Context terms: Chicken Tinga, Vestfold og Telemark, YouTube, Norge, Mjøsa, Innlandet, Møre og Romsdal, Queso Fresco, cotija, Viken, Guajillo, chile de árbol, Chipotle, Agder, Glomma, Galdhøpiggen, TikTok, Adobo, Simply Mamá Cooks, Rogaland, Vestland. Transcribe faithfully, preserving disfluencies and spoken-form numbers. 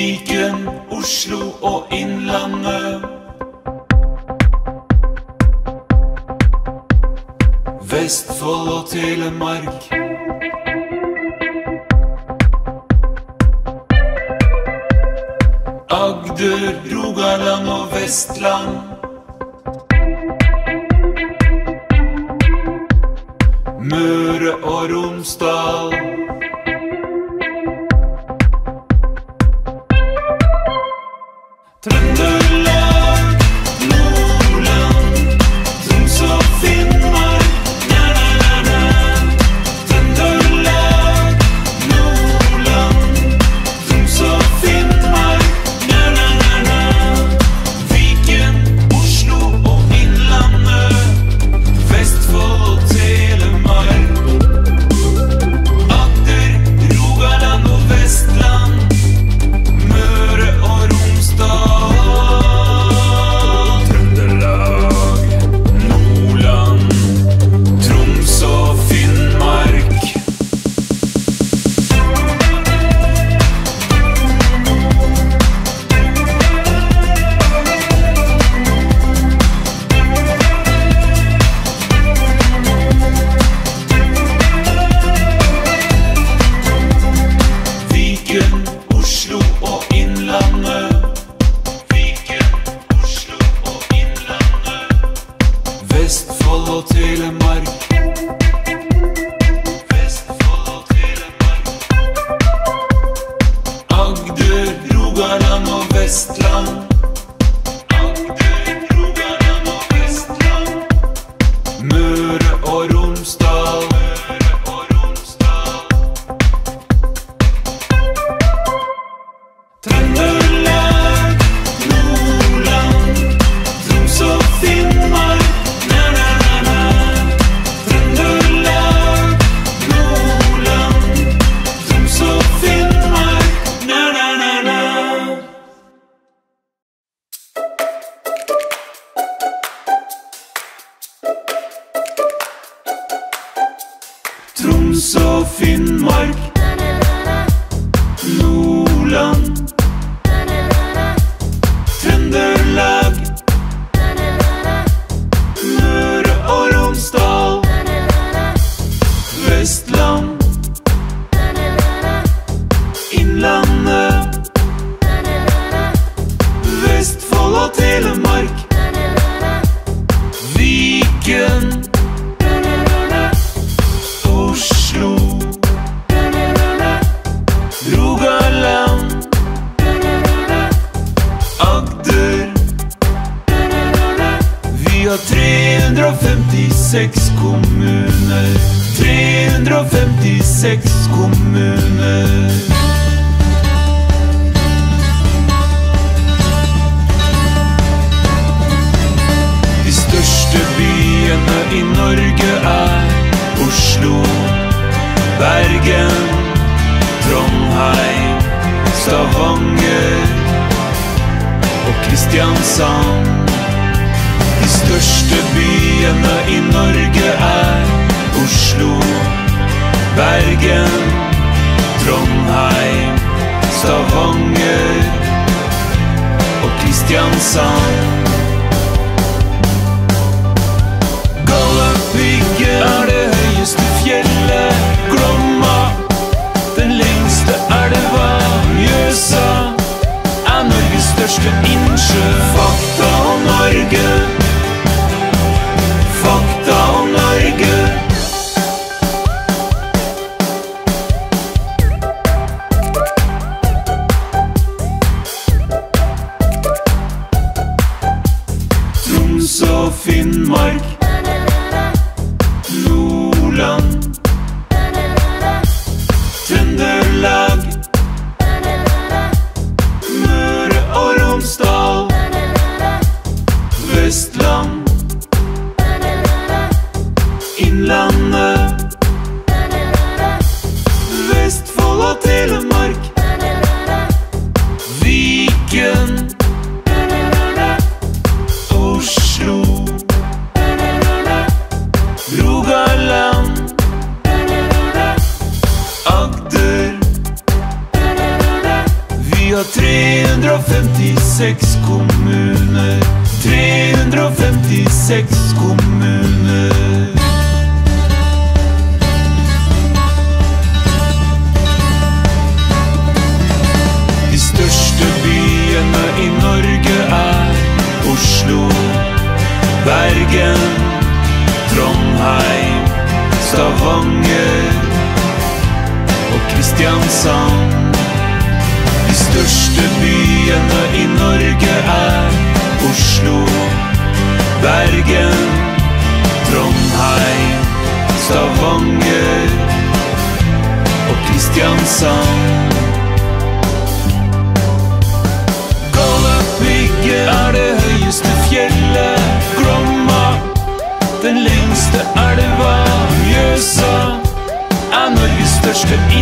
Viken, Oslo og Innlandet. Vestfold og Telemark. Agder, Rogaland og Vestland. Møre og Romsdal. Galdhøpiggen er det høyeste fjellet. Glomma, den lengste elva. Mjøsa er Norges største innsjø. Fakta om Norge. Fakta om Norge. tre hundre og femtiseks kommuner. Tre hundre og femtiseks kommuner. De største byene i Norge er Oslo, Bergen, Trondheim, Stavanger og Kristiansand. De største byene i Norge er Oslo, Bergen, Trondheim, Stavanger og Kristiansand. Galdhøpiggen er det høyeste fjellet, Glomma den lengste elva, Mjøsa er Norges største i